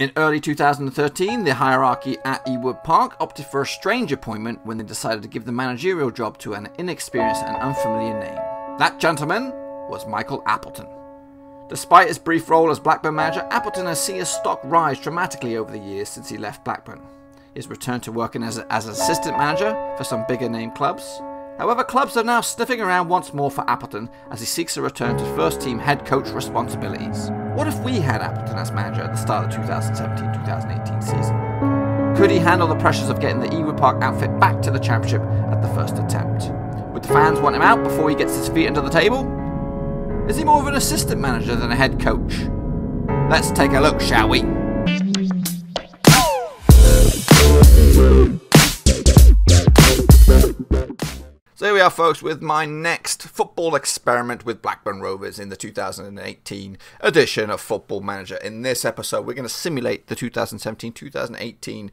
In early 2013, the hierarchy at Ewood Park opted for a strange appointment when they decided to give the managerial job to an inexperienced and unfamiliar name. That gentleman was Michael Appleton. Despite his brief role as Blackburn manager, Appleton has seen his stock rise dramatically over the years since he left Blackburn. His return to working as an assistant manager for some bigger name clubs. However, clubs are now sniffing around once more for Appleton as he seeks a return to first team head coach responsibilities. What if we had Appleton as manager at the start of the 2017-2018 season? Could he handle the pressures of getting the Ewood Park outfit back to the Championship at the first attempt? Would the fans want him out before he gets his feet under the table? Is he more of an assistant manager than a head coach? Let's take a look, shall we? So here we are, folks, with my next football experiment with Blackburn Rovers in the 2018 edition of Football Manager. In this episode, we're going to simulate the 2017-2018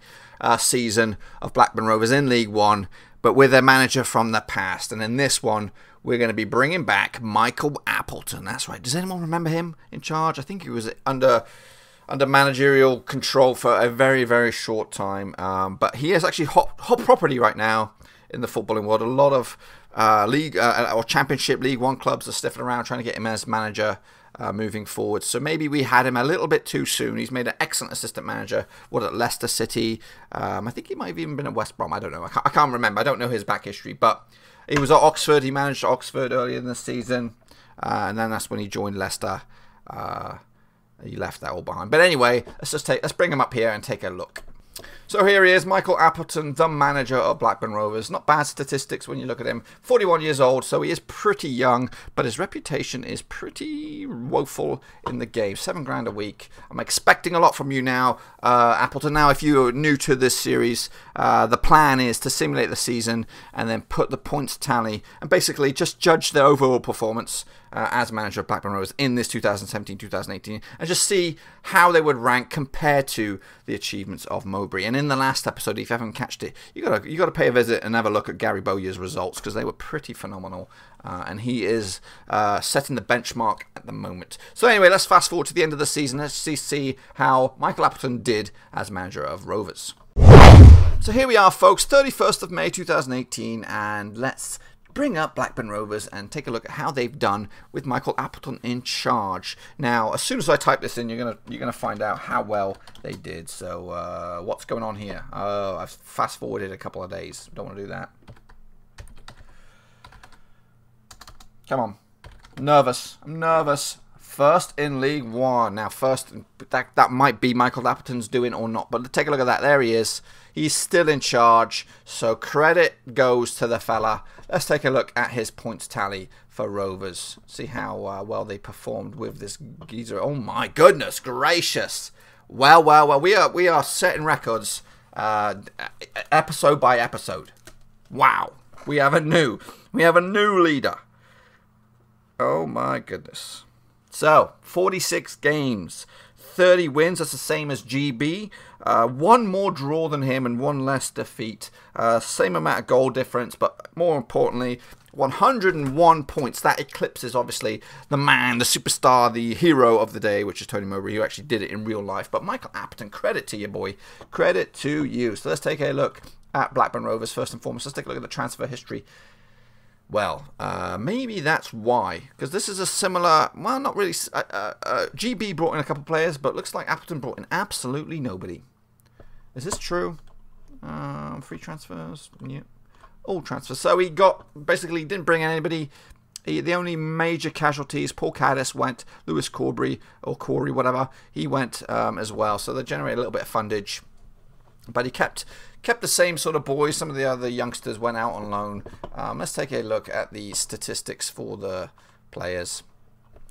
season of Blackburn Rovers in League One, but with a manager from the past. And in this one, we're going to be bringing back Michael Appleton. That's right. Does anyone remember him in charge? I think he was under managerial control for a very, very short time. But he is actually hot property right now in the footballing world. A lot of league or Championship League One clubs are sniffing around trying to get him as manager moving forward. So maybe we had him a little bit too soon. He's made an excellent assistant manager. What, at Leicester City? I think he might have even been at West Brom. I don't know. I can't remember. I don't know his back history. But he was at Oxford. He managed Oxford earlier in the season. And then that's when he joined Leicester. He left that all behind. But anyway, let's bring him up here and take a look. So here he is, Michael Appleton, the manager of Blackburn Rovers. Not bad statistics when you look at him. 41 years old, so he is pretty young, but his reputation is pretty woeful in the game. £7,000 a week. I'm expecting a lot from you now, Appleton. Now, if you're new to this series, the plan is to simulate the season and then put the points tally and basically just judge the overall performance as manager of Blackburn Rovers in this 2017-2018 and just see how they would rank compared to the achievements of Mowbray. And in the last episode, if you haven't catched it, you got to pay a visit and have a look at Gary Bowyer's results because they were pretty phenomenal, and he is setting the benchmark at the moment. So anyway, let's fast forward to the end of the season. Let's see how Michael Appleton did as manager of Rovers. So here we are, folks, 31st of May 2018, and let's bring up Blackburn Rovers and take a look at how they've done with Michael Appleton in charge. Now, as soon as I type this in, you're gonna find out how well they did. So, what's going on here? Oh, I've fast forwarded a couple of days. Don't want to do that. Come on, nervous. I'm nervous. First in League One. Now, first, that might be Michael Appleton's doing or not, but take a look at that. There he is. He's still in charge, so credit goes to the fella. Let's take a look at his points tally for Rovers. See how well they performed with this geezer. Oh, my goodness gracious. Well, well, well. We are setting records episode by episode. Wow. We have a new leader. Oh, my goodness. So, 46 games, 30 wins, that's the same as GB, one more draw than him and one less defeat, same amount of goal difference, but more importantly, 101 points. That eclipses, obviously, the man, the superstar, the hero of the day, which is Tony Mowbray, who actually did it in real life. But Michael Appleton, credit to you, boy, credit to you. So let's take a look at Blackburn Rovers first and foremost. Let's take a look at the transfer history. Well, maybe that's why, because this is a similar, well, not really, GB brought in a couple of players, but looks like Appleton brought in absolutely nobody. Is this true? Free transfers, yeah. All transfers. So he got, basically he didn't bring in anybody. The only major casualties, Paul Caddis went, Lewis Corbally, or Corey, whatever, he went as well. So they generated a little bit of fundage. But he kept the same sort of boys. Some of the other youngsters went out on loan. Let's take a look at the statistics for the players.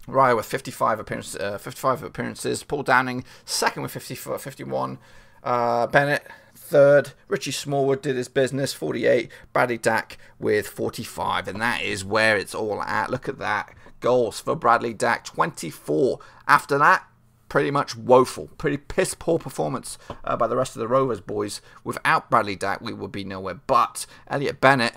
Raya with 55 appearances. Paul Downing, second with 51. Bennett, third. Richie Smallwood did his business, 48. Bradley Dack with 45. And that is where it's all at. Look at that. Goals for Bradley Dack, 24. After that, pretty much woeful, pretty piss poor performance by the rest of the Rovers boys. Without Bradley Dack, we would be nowhere. But Elliot Bennett,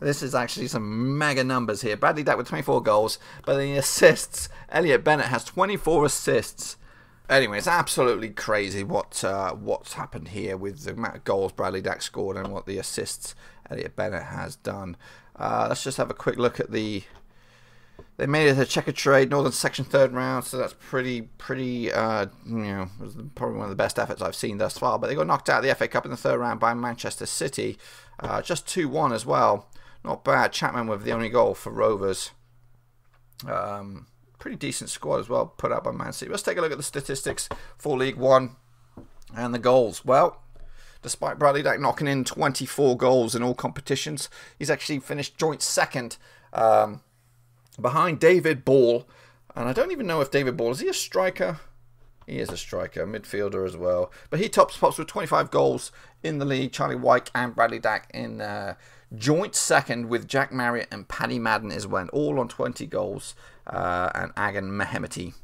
this is actually some mega numbers here. Bradley Dack with 24 goals, but then he assists. Elliot Bennett has 24 assists. Anyway, it's absolutely crazy what's happened here with the amount of goals Bradley Dack scored and what the assists Elliot Bennett has done. Let's just have a quick look at the... They made it a Checker Trade Northern Section third round, so that's pretty you know, it was probably one of the best efforts I've seen thus far. But they got knocked out of the FA Cup in the third round by Manchester City, just 2-1 as well. Not bad. Chapman with the only goal for Rovers. Pretty decent squad as well, put out by Man City. Let's take a look at the statistics for League One and the goals. Well, despite Bradley Dack knocking in 24 goals in all competitions, he's actually finished joint second behind David Ball. And I don't even know if David Ball, is he a striker? He is a striker, midfielder as well. But he tops with 25 goals in the league. Charlie Wyke and Bradley Dack in joint second with Jack Marriott and Paddy Madden as well, all on 20 goals. And Agan Mehmeti,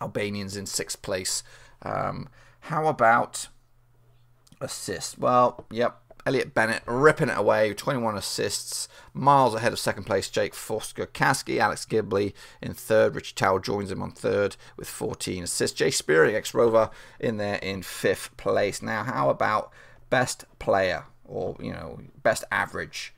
Albanians, in 6th place. How about assists? Well, yep, Elliot Bennett ripping it away, 21 assists, miles ahead of 2nd place Jake Foster Kaski. Alex Ghibli in 3rd, Richard Towell joins him on 3rd with 14 assists. Jay Speary, ex-Rover, in there in 5th place. Now, how about best player, or, you know, best average?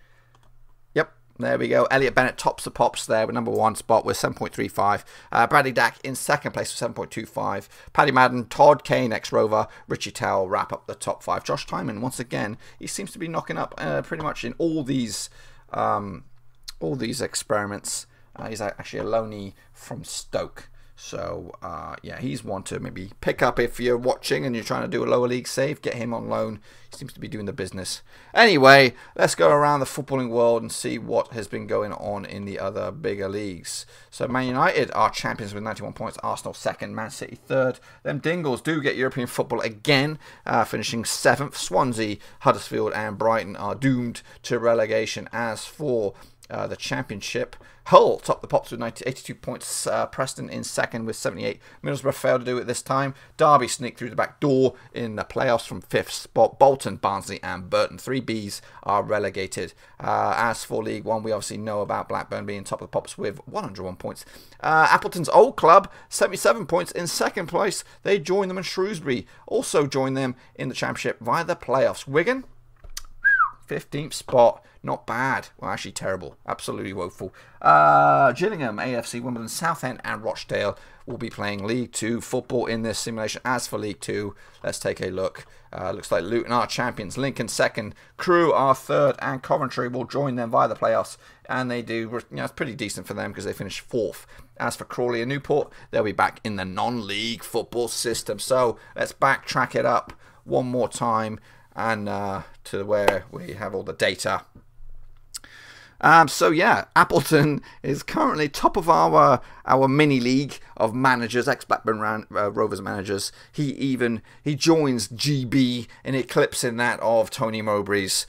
There we go. Elliot Bennett tops the pops there with number 1 spot with 7.35. Bradley Dack in 2nd place with 7.25. Paddy Madden, Todd Kane, ex-Rover, Richie Towell wrap up the top 5. Josh Tymon, once again, he seems to be knocking up pretty much in all these experiments. He's actually a loanee from Stoke. So, yeah, he's one to maybe pick up if you're watching and you're trying to do a lower league save. Get him on loan. He seems to be doing the business. Anyway, let's go around the footballing world and see what has been going on in the other bigger leagues. So, Man United are champions with 91 points. Arsenal second. Man City third. Them Dingles do get European football again, finishing 7th. Swansea, Huddersfield and Brighton are doomed to relegation. As for... the Championship, Hull top the pops with 82 points, Preston in 2nd with 78, Middlesbrough failed to do it this time, Derby sneaked through the back door in the playoffs from 5th spot, Bolton, Barnsley and Burton, 3Bs are relegated. As for League One, we obviously know about Blackburn being top of the pops with 101 points. Appleton's old club, 77 points in 2nd place, they join them in Shrewsbury, also join them in the Championship via the playoffs. Wigan, 15th spot, not bad. Well, actually terrible. Absolutely woeful. Gillingham, AFC, Wimbledon, Southend and Rochdale will be playing League 2 football in this simulation. As for League 2, let's take a look. Looks like Luton are champions. Lincoln 2nd. Crewe are 3rd. And Coventry will join them via the playoffs. And they do. You know, it's pretty decent for them because they finished 4th. As for Crawley and Newport, they'll be back in the non-league football system. So let's backtrack it up one more time. And to where we have all the data. So yeah, Appleton is currently top of our mini league of managers, ex-Blackburn Rovers managers. He joins GB in eclipsing that of Tony Mowbray's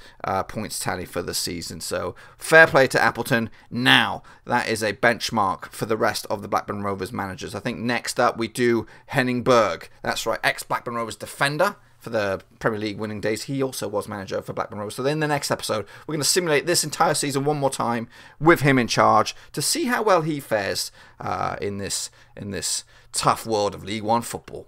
points tally for the season. So fair play to Appleton. Now that is a benchmark for the rest of the Blackburn Rovers managers. I think next up we do Henning Berg. That's right, ex-Blackburn Rovers defender. For the Premier League winning days, he also was manager for Blackburn Rovers. So then the next episode, we're going to simulate this entire season one more time with him in charge to see how well he fares in this tough world of League One football.